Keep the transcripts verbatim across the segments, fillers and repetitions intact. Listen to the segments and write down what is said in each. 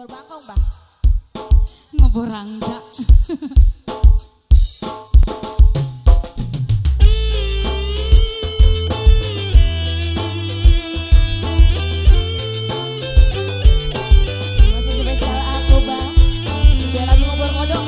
Ngobor bangkong, Mbak. Ngobor rangga. Masih spesial aku, Bang. Sudah lagi Ngobor Kodok.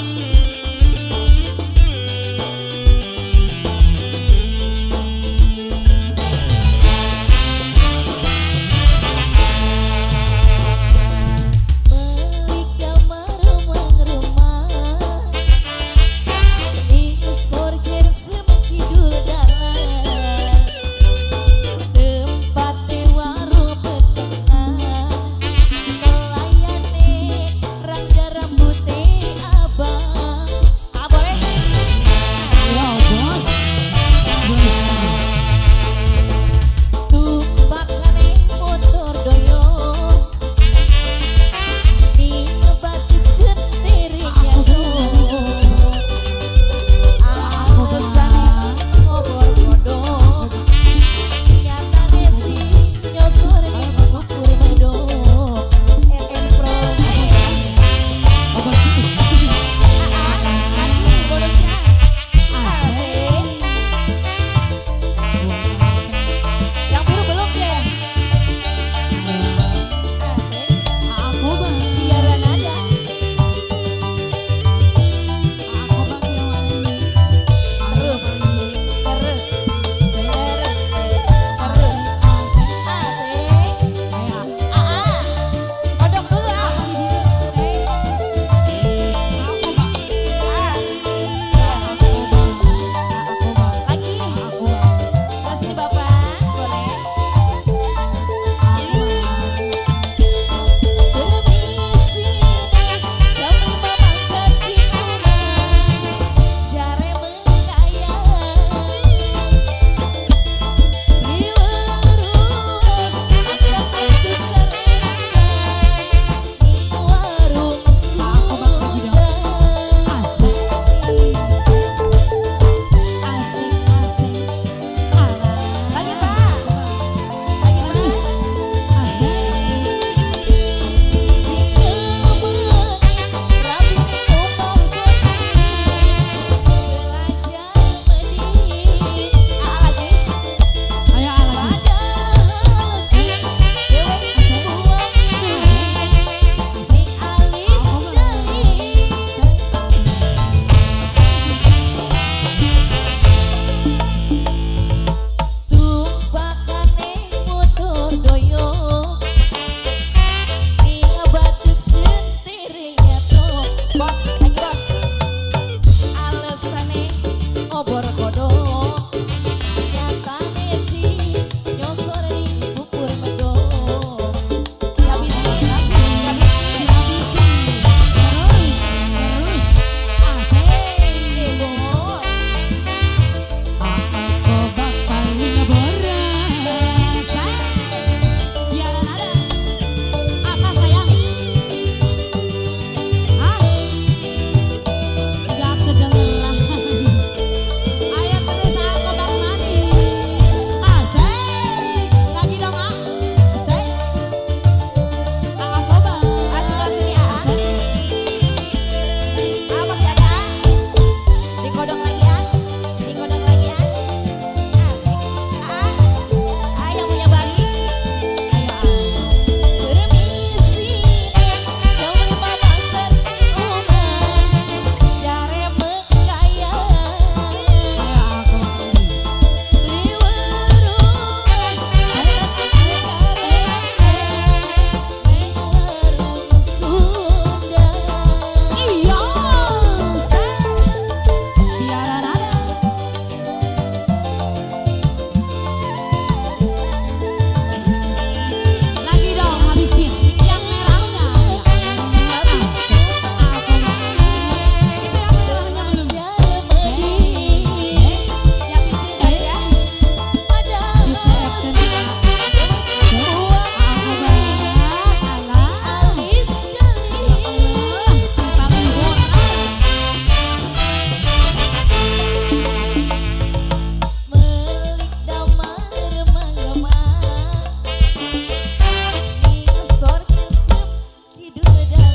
sudah.